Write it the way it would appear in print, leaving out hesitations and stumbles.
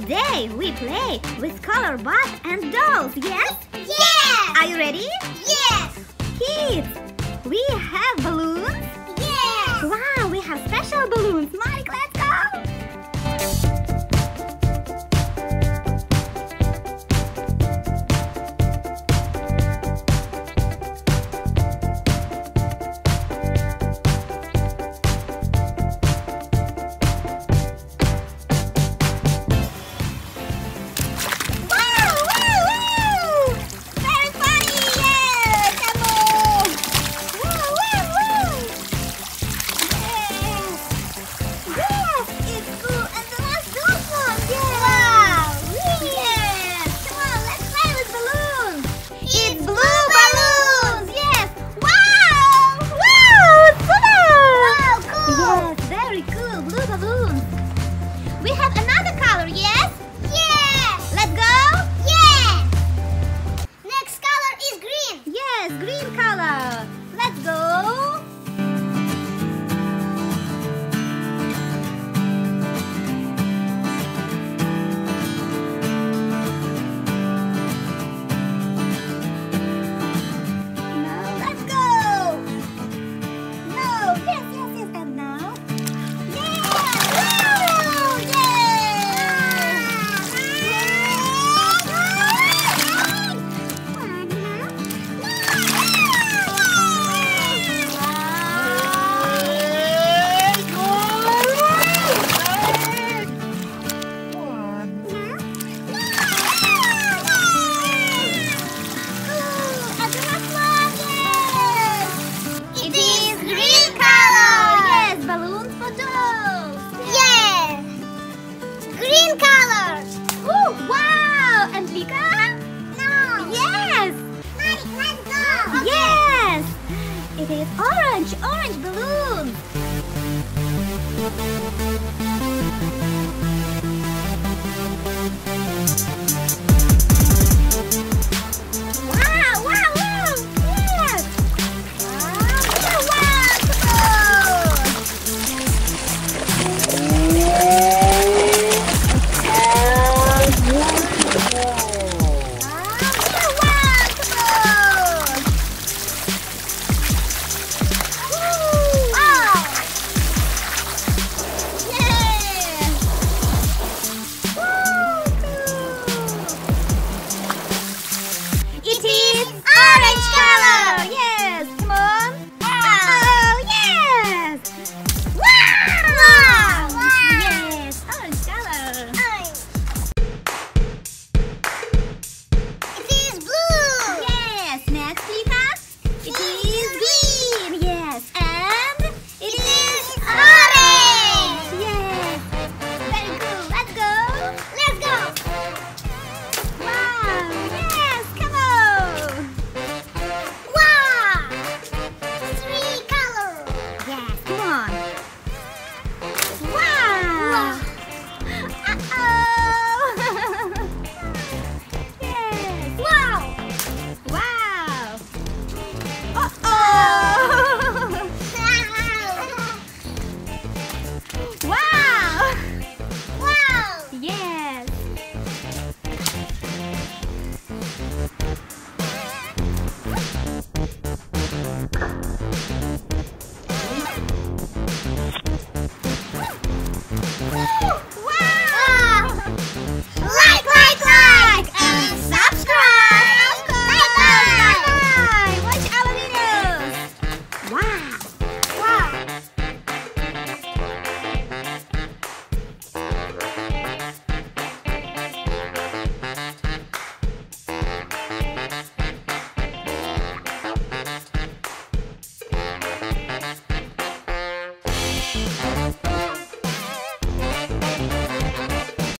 Today we play with color balls and dolls, yes? Yes! Are you ready? Yes! Kids, we have balloons? Yes! Wow, we have special balloons. Mike, let's